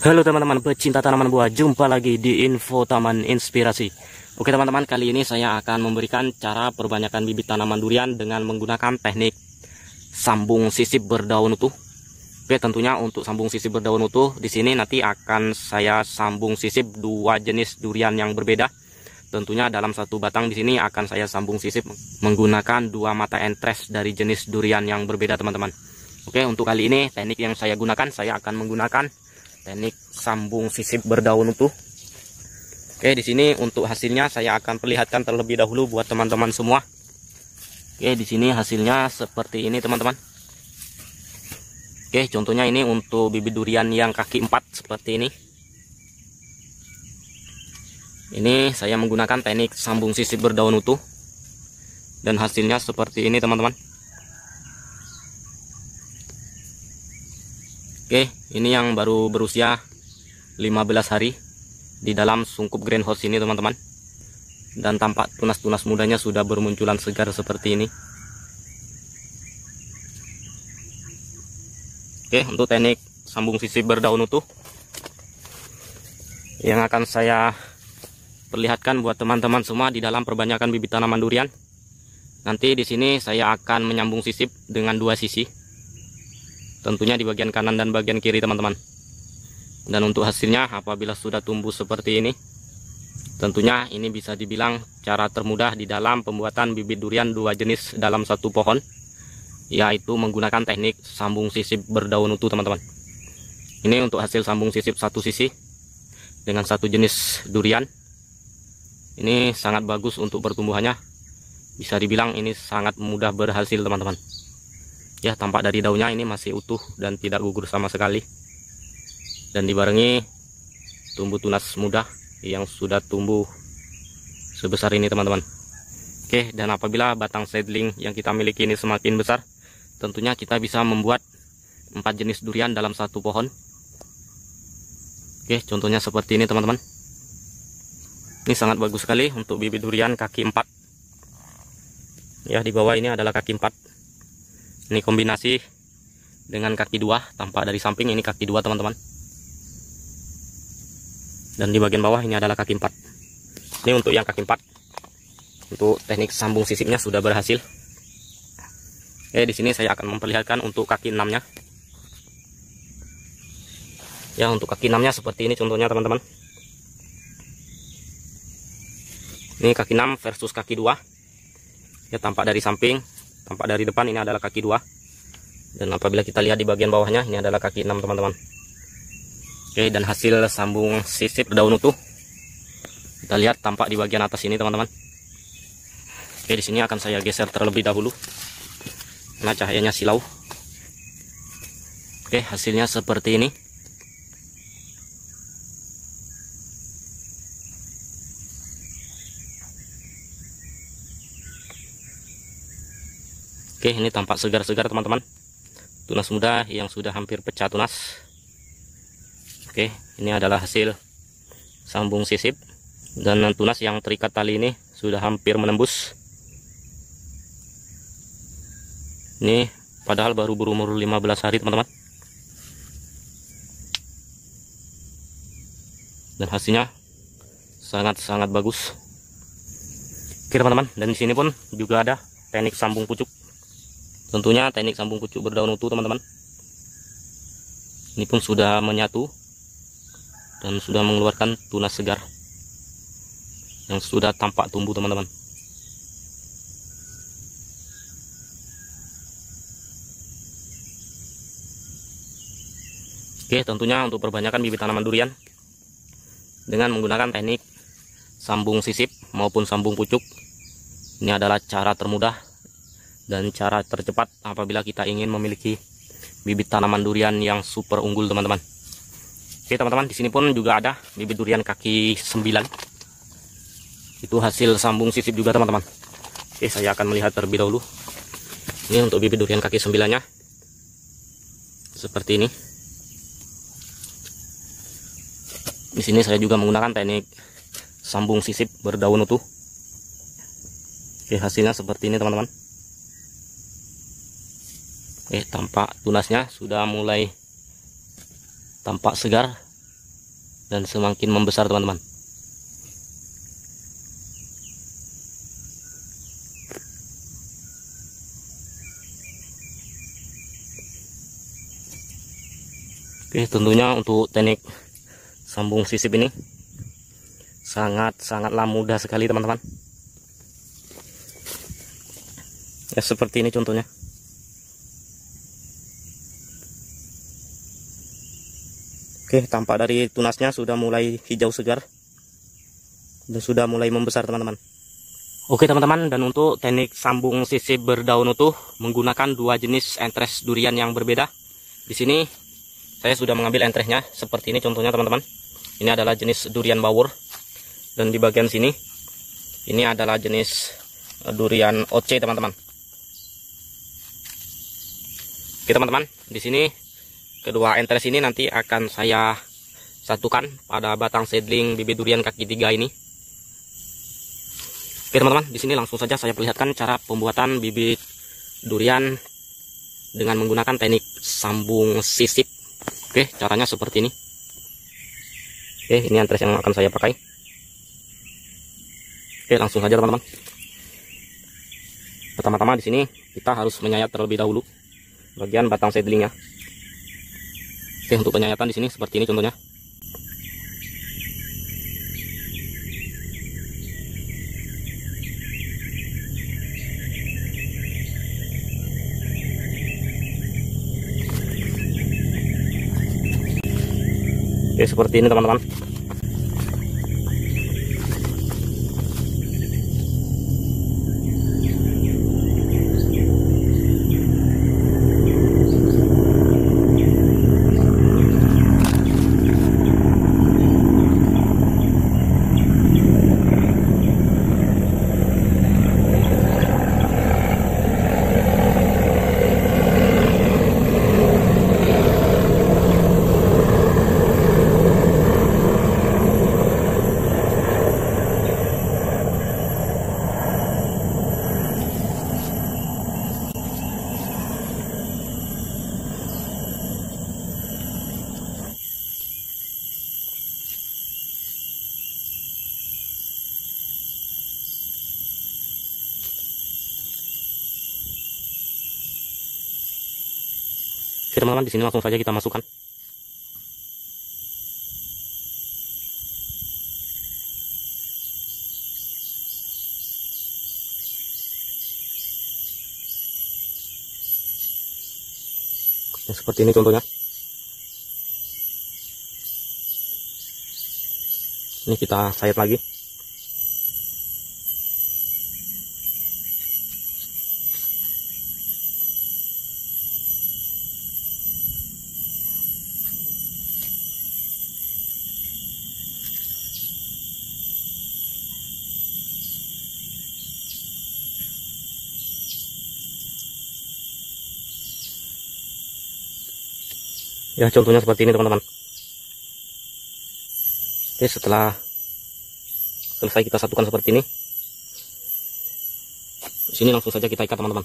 Halo teman-teman pecinta tanaman buah, jumpa lagi di Info Taman Inspirasi. Oke teman-teman, kali ini saya akan memberikan cara perbanyakan bibit tanaman durian dengan menggunakan teknik sambung sisip berdaun utuh. Oke, tentunya untuk sambung sisip berdaun utuh di sini nanti akan saya sambung sisip dua jenis durian yang berbeda. Tentunya dalam satu batang di sini akan saya sambung sisip menggunakan dua mata entres dari jenis durian yang berbeda teman-teman. Oke, untuk kali ini teknik yang saya gunakan, saya akan menggunakan teknik sambung sisip berdaun utuh. Oke, di sini untuk hasilnya saya akan perlihatkan terlebih dahulu buat teman-teman semua. Oke, di sini hasilnya seperti ini teman-teman. Oke, contohnya ini untuk bibit durian yang kaki 4 seperti ini. Ini saya menggunakan teknik sambung sisip berdaun utuh dan hasilnya seperti ini teman-teman. Oke, ini yang baru berusia 15 hari di dalam sungkup greenhouse ini teman-teman. Dan tampak tunas-tunas mudanya sudah bermunculan segar seperti ini. Oke, untuk teknik sambung sisip berdaun utuh yang akan saya perlihatkan buat teman-teman semua di dalam perbanyakan bibit tanaman durian. Nanti di sini saya akan menyambung sisip dengan dua sisi. Tentunya di bagian kanan dan bagian kiri teman-teman. Dan untuk hasilnya apabila sudah tumbuh seperti ini, tentunya ini bisa dibilang cara termudah di dalam pembuatan bibit durian dua jenis dalam satu pohon, yaitu menggunakan teknik sambung sisip berdaun utuh teman-teman. Ini untuk hasil sambung sisip satu sisi dengan satu jenis durian. Ini sangat bagus untuk pertumbuhannya. Bisa dibilang ini sangat mudah berhasil teman-teman. Ya, tampak dari daunnya ini masih utuh dan tidak gugur sama sekali. Dan dibarengi tumbuh tunas muda yang sudah tumbuh sebesar ini teman-teman. Oke, dan apabila batang seedling yang kita miliki ini semakin besar, tentunya kita bisa membuat 4 jenis durian dalam satu pohon. Oke, contohnya seperti ini teman-teman. Ini sangat bagus sekali untuk bibit durian kaki 4. Ya, di bawah ini adalah kaki 4. Ini kombinasi dengan kaki 2, tampak dari samping ini kaki 2 teman-teman. Dan di bagian bawah ini adalah kaki 4. Ini untuk yang kaki 4. Untuk teknik sambung sisipnya sudah berhasil. Oke, di sini saya akan memperlihatkan untuk kaki 6-nya. Ya, untuk kaki 6-nya seperti ini contohnya teman-teman. Ini kaki 6 versus kaki 2. Ya, tampak dari samping. Tampak dari depan ini adalah kaki 2. Dan apabila kita lihat di bagian bawahnya, ini adalah kaki 6 teman-teman. Oke, dan hasil sambung sisip daun utuh kita lihat tampak di bagian atas ini teman-teman. Oke, di sini akan saya geser terlebih dahulu karena cahayanya silau. Oke, hasilnya seperti ini. Oke, ini tampak segar-segar teman-teman. Tunas muda yang sudah hampir pecah tunas. Oke, ini adalah hasil sambung sisip. Dan tunas yang terikat tali ini sudah hampir menembus. Ini padahal baru berumur 15 hari teman-teman. Dan hasilnya sangat-sangat bagus. Oke teman-teman, dan di sini pun juga ada teknik sambung pucuk. Tentunya teknik sambung pucuk berdaun utuh teman-teman. Ini pun sudah menyatu dan sudah mengeluarkan tunas segar yang sudah tampak tumbuh teman-teman. Oke, tentunya untuk perbanyakan bibit tanaman durian dengan menggunakan teknik sambung sisip maupun sambung pucuk, ini adalah cara termudah dan cara tercepat apabila kita ingin memiliki bibit tanaman durian yang super unggul teman-teman. Oke teman-teman, di sini pun juga ada bibit durian kaki 9. Itu hasil sambung sisip juga teman-teman. Oke, saya akan melihat terlebih dahulu. Ini untuk bibit durian kaki 9-nya. Seperti ini. Di sini saya juga menggunakan teknik sambung sisip berdaun utuh. Oke, hasilnya seperti ini teman-teman. Tampak tunasnya sudah mulai tampak segar dan semakin membesar, teman-teman. Oke, tentunya untuk teknik sambung sisip ini sangat-sangatlah mudah sekali, teman-teman. Ya, seperti ini contohnya. Oke, tampak dari tunasnya sudah mulai hijau segar dan sudah mulai membesar, teman-teman. Oke, teman-teman, dan untuk teknik sambung sisip berdaun utuh menggunakan dua jenis entres durian yang berbeda. Di sini saya sudah mengambil entresnya, seperti ini contohnya, teman-teman. Ini adalah jenis durian bawor, dan di bagian sini ini adalah jenis durian OC, teman-teman. Oke, teman-teman, di sini kedua entres ini nanti akan saya satukan pada batang seedling bibit durian kaki 3 ini. Oke, teman-teman, di sini langsung saja saya perlihatkan cara pembuatan bibit durian dengan menggunakan teknik sambung sisip. Oke, caranya seperti ini. Oke, ini antres yang akan saya pakai. Oke, langsung saja, teman-teman. Pertama-tama di sini kita harus menyayat terlebih dahulu bagian batang seedlingnya. Oke, untuk penyayatan di sini seperti ini contohnya. Oke, seperti ini, teman-teman. Teman-teman, di sini langsung saja kita masukkan. Nah, seperti ini contohnya. Ini kita sayat lagi. Ya, contohnya seperti ini, teman-teman. Oke, setelah selesai kita satukan seperti ini, di sini langsung saja kita ikat, teman-teman.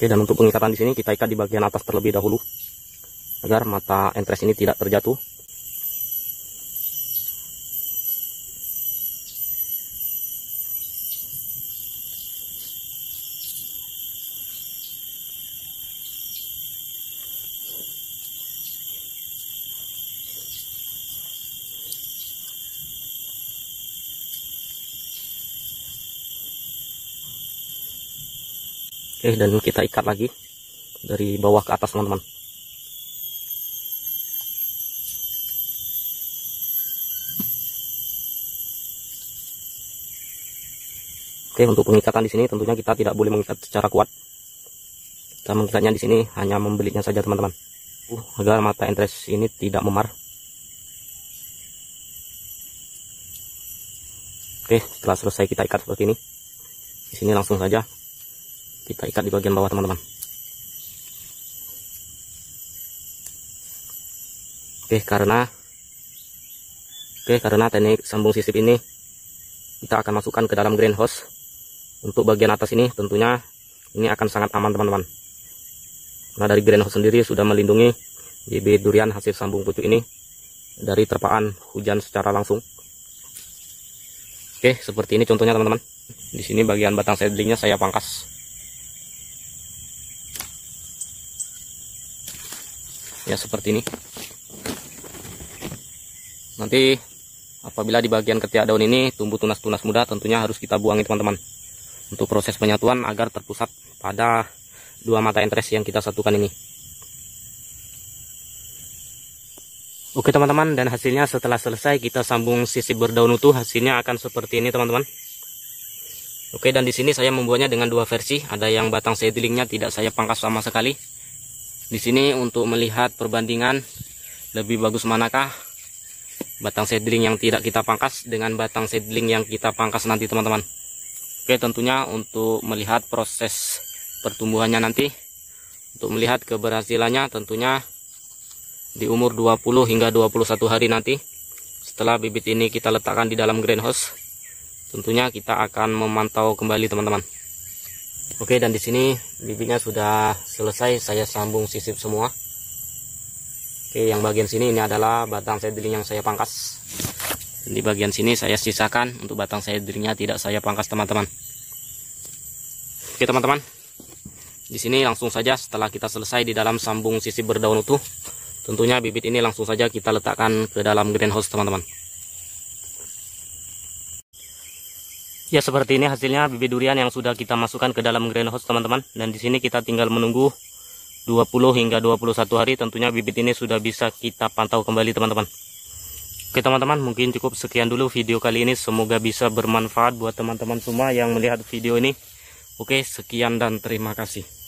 Oke, dan untuk pengikatan di sini kita ikat di bagian atas terlebih dahulu agar mata entres ini tidak terjatuh. Oke, dan kita ikat lagi dari bawah ke atas, teman-teman. Oke, untuk pengikatan di sini tentunya kita tidak boleh mengikat secara kuat. Kita mengikatnya di sini hanya membeliknya saja, teman-teman, agar mata entres ini tidak memar. Oke, setelah selesai kita ikat seperti ini, di sini langsung saja kita ikat di bagian bawah, teman-teman. Oke, karena teknik sambung sisip ini kita akan masukkan ke dalam greenhouse. Untuk bagian atas ini tentunya ini akan sangat aman, teman-teman. Nah, dari greenhouse sendiri sudah melindungi bibit durian hasil sambung pucuk ini dari terpaan hujan secara langsung. Oke, seperti ini contohnya teman-teman. Di sini bagian batang seedlingnya saya pangkas. Ya, seperti ini. Nanti apabila di bagian ketiak daun ini tumbuh tunas-tunas muda, tentunya harus kita buangi teman-teman. Untuk proses penyatuan agar terpusat pada dua mata entres yang kita satukan ini. Oke teman-teman, dan hasilnya setelah selesai kita sambung sisip berdaun utuh, hasilnya akan seperti ini teman-teman. Oke, dan di sini saya membuatnya dengan dua versi. Ada yang batang seedlingnya tidak saya pangkas sama sekali. Di sini untuk melihat perbandingan lebih bagus manakah batang seedling yang tidak kita pangkas dengan batang seedling yang kita pangkas nanti teman-teman. Oke, tentunya untuk melihat proses pertumbuhannya nanti, untuk melihat keberhasilannya tentunya di umur 20 hingga 21 hari nanti setelah bibit ini kita letakkan di dalam greenhouse, tentunya kita akan memantau kembali teman-teman. Oke, dan di sini bibitnya sudah selesai saya sambung sisip semua. Oke, yang bagian sini ini adalah batang seedling yang saya pangkas. Di bagian sini saya sisakan untuk batang seedlingnya tidak saya pangkas teman-teman. Oke teman-teman, di sini langsung saja setelah kita selesai di dalam sambung sisip berdaun utuh, tentunya bibit ini langsung saja kita letakkan ke dalam greenhouse teman-teman. Ya, seperti ini hasilnya bibit durian yang sudah kita masukkan ke dalam greenhouse teman-teman. Dan di sini kita tinggal menunggu 20 hingga 21 hari, tentunya bibit ini sudah bisa kita pantau kembali teman-teman. Oke teman-teman, mungkin cukup sekian dulu video kali ini. Semoga bisa bermanfaat buat teman-teman semua yang melihat video ini. Oke, sekian dan terima kasih.